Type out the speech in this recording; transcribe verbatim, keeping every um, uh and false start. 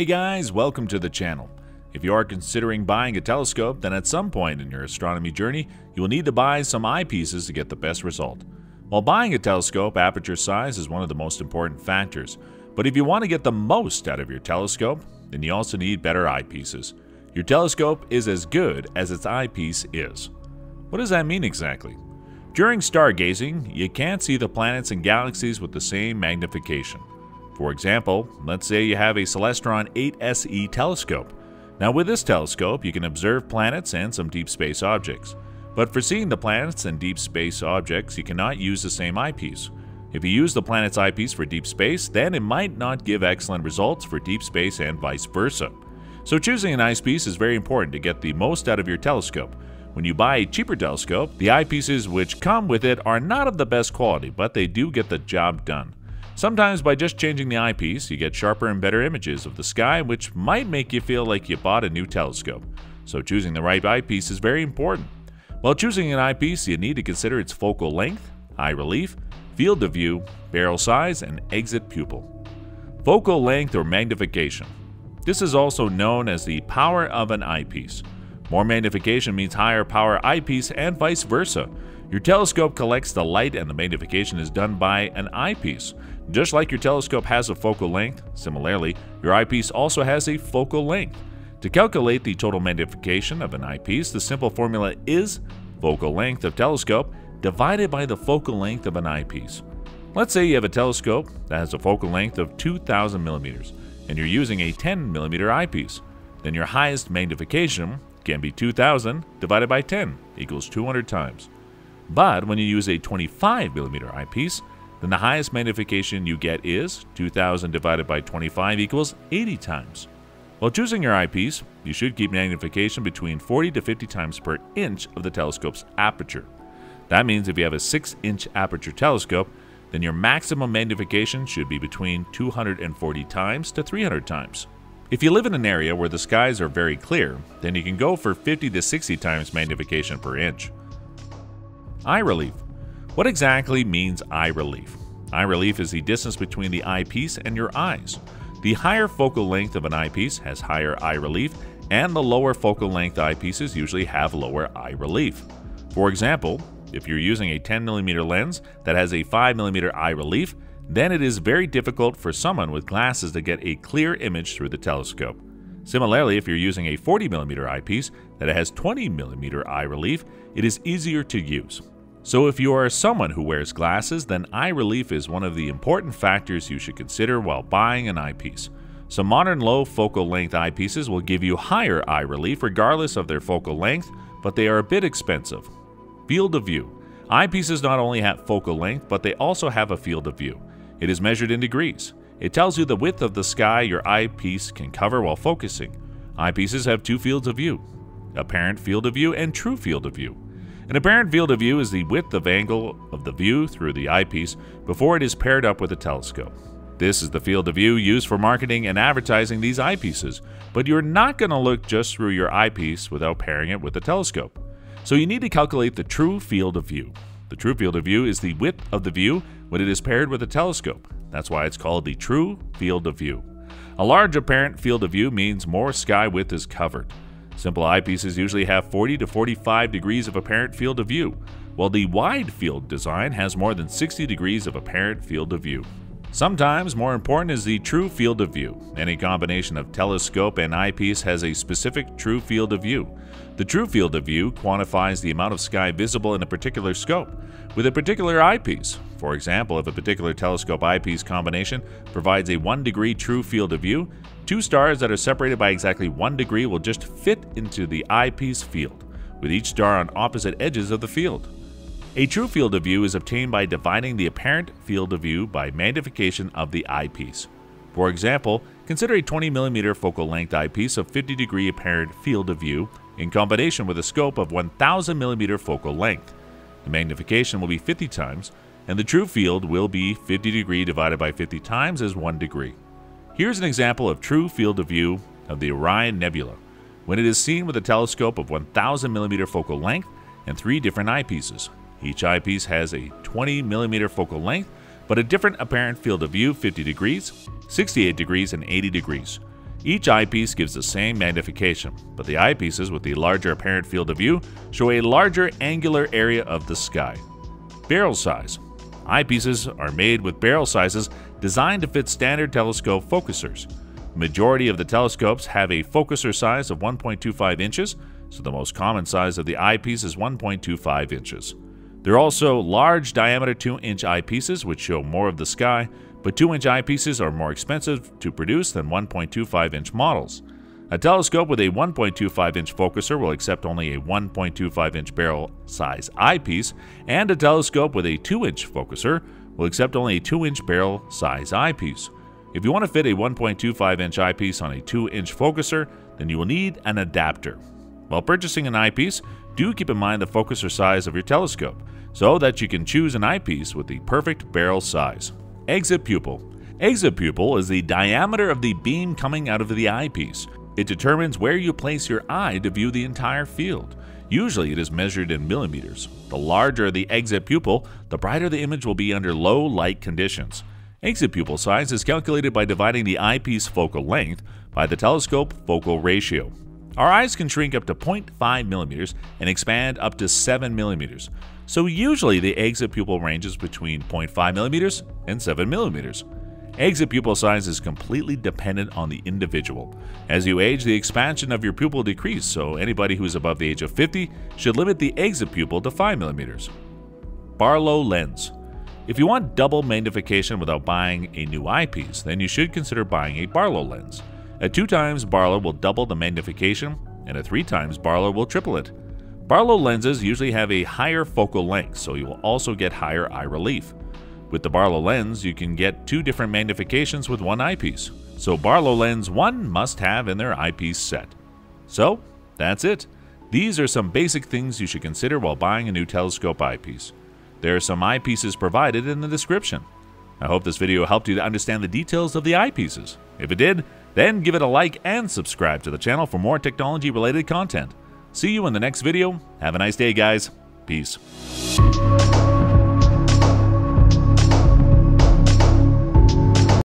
Hey guys, welcome to the channel. If you are considering buying a telescope, then at some point in your astronomy journey, you will need to buy some eyepieces to get the best result. While buying a telescope, aperture size is one of the most important factors. But if you want to get the most out of your telescope, then you also need better eyepieces. Your telescope is as good as its eyepiece is. What does that mean exactly? During stargazing, you can't see the planets and galaxies with the same magnification. For example, let's say you have a Celestron eight S E telescope. Now with this telescope, you can observe planets and some deep space objects. But for seeing the planets and deep space objects, you cannot use the same eyepiece. If you use the planet's eyepiece for deep space, then it might not give excellent results for deep space and vice versa. So choosing an eyepiece is very important to get the most out of your telescope. When you buy a cheaper telescope, the eyepieces which come with it are not of the best quality, but they do get the job done. Sometimes by just changing the eyepiece, you get sharper and better images of the sky, which might make you feel like you bought a new telescope. So choosing the right eyepiece is very important. While choosing an eyepiece, you need to consider its focal length, eye relief, field of view, barrel size, and exit pupil. Focal length or magnification. This is also known as the power of an eyepiece. More magnification means higher power eyepiece and vice versa. Your telescope collects the light and the magnification is done by an eyepiece. Just like your telescope has a focal length, similarly, your eyepiece also has a focal length. To calculate the total magnification of an eyepiece, the simple formula is focal length of telescope divided by the focal length of an eyepiece. Let's say you have a telescope that has a focal length of two thousand millimeters and you're using a ten millimeter eyepiece. Then your highest magnification can be two thousand divided by ten equals two hundred times. But when you use a twenty-five millimeter eyepiece, then the highest magnification you get is two thousand divided by twenty-five equals eighty times. While choosing your eyepiece, you should keep magnification between forty to fifty times per inch of the telescope's aperture. That means if you have a six inch aperture telescope, then your maximum magnification should be between two hundred forty times to three hundred times. If you live in an area where the skies are very clear, then you can go for fifty to sixty times magnification per inch. Eye relief. What exactly means eye relief? Eye relief is the distance between the eyepiece and your eyes. The higher focal length of an eyepiece has higher eye relief, and the lower focal length eyepieces usually have lower eye relief. For example, if you're using a ten millimeter lens that has a five millimeter eye relief, then it is very difficult for someone with glasses to get a clear image through the telescope. Similarly, if you're using a forty millimeter eyepiece that has twenty millimeter eye relief, it is easier to use. So if you are someone who wears glasses, then eye relief is one of the important factors you should consider while buying an eyepiece. Some modern low focal length eyepieces will give you higher eye relief regardless of their focal length, but they are a bit expensive. Field of view. Eyepieces not only have focal length, but they also have a field of view. It is measured in degrees. It tells you the width of the sky your eyepiece can cover while focusing. Eyepieces have two fields of view, apparent field of view and true field of view. An apparent field of view is the width of angle of the view through the eyepiece before it is paired up with a telescope. This is the field of view used for marketing and advertising these eyepieces, but you're not going to look just through your eyepiece without pairing it with a telescope. So you need to calculate the true field of view. The true field of view is the width of the view when it is paired with a telescope. That's why it's called the true field of view. A large apparent field of view means more sky width is covered. Simple eyepieces usually have forty to forty-five degrees of apparent field of view, while the wide field design has more than sixty degrees of apparent field of view. Sometimes more important is the true field of view. Any combination of telescope and eyepiece has a specific true field of view. The true field of view quantifies the amount of sky visible in a particular scope with a particular eyepiece. For example, if a particular telescope eyepiece combination provides a one degree true field of view, two stars that are separated by exactly one degree will just fit into the eyepiece field, with each star on opposite edges of the field. A true field of view is obtained by dividing the apparent field of view by magnification of the eyepiece. For example, consider a twenty millimeter focal length eyepiece of fifty degree apparent field of view in combination with a scope of one thousand millimeter focal length. The magnification will be fifty times, and the true field will be fifty degree divided by fifty times as one degree. Here's an example of true field of view of the Orion Nebula, when it is seen with a telescope of one thousand millimeter focal length and three different eyepieces. Each eyepiece has a twenty millimeter focal length, but a different apparent field of view, fifty degrees, sixty-eight degrees, and eighty degrees. Each eyepiece gives the same magnification, but the eyepieces with the larger apparent field of view show a larger angular area of the sky. Barrel size. Eyepieces are made with barrel sizes designed to fit standard telescope focusers. The majority of the telescopes have a focuser size of one point two five inches, so the most common size of the eyepiece is one point two five inches. There are also large diameter two inch eyepieces which show more of the sky, but two inch eyepieces are more expensive to produce than one point two five inch models. A telescope with a one point two five inch focuser will accept only a one point two five inch barrel size eyepiece, and a telescope with a two inch focuser will accept only a two inch barrel size eyepiece. If you want to fit a one point two five inch eyepiece on a two inch focuser, then you will need an adapter. While purchasing an eyepiece, do keep in mind the focuser size of your telescope, so that you can choose an eyepiece with the perfect barrel size. Exit pupil. Exit pupil is the diameter of the beam coming out of the eyepiece. It determines where you place your eye to view the entire field. Usually it is measured in millimeters. The larger the exit pupil, the brighter the image will be under low light conditions. Exit pupil size is calculated by dividing the eyepiece focal length by the telescope focal ratio. Our eyes can shrink up to zero point five millimeters and expand up to seven millimeters, so usually the exit pupil ranges between zero point five millimeters and seven millimeters. Exit pupil size is completely dependent on the individual. As you age, the expansion of your pupil decreases, so anybody who is above the age of fifty should limit the exit pupil to five millimeters. Barlow lens. If you want double magnification without buying a new eyepiece, then you should consider buying a Barlow lens. A two times Barlow will double the magnification, and a three times Barlow will triple it. Barlow lenses usually have a higher focal length, so you will also get higher eye relief. With the Barlow lens, you can get two different magnifications with one eyepiece, so Barlow lens one must have in their eyepiece set. So, that's it. These are some basic things you should consider while buying a new telescope eyepiece. There are some eyepieces provided in the description. I hope this video helped you to understand the details of the eyepieces. If it did, then give it a like and subscribe to the channel for more technology-related content. See you in the next video. Have a nice day, guys. Peace.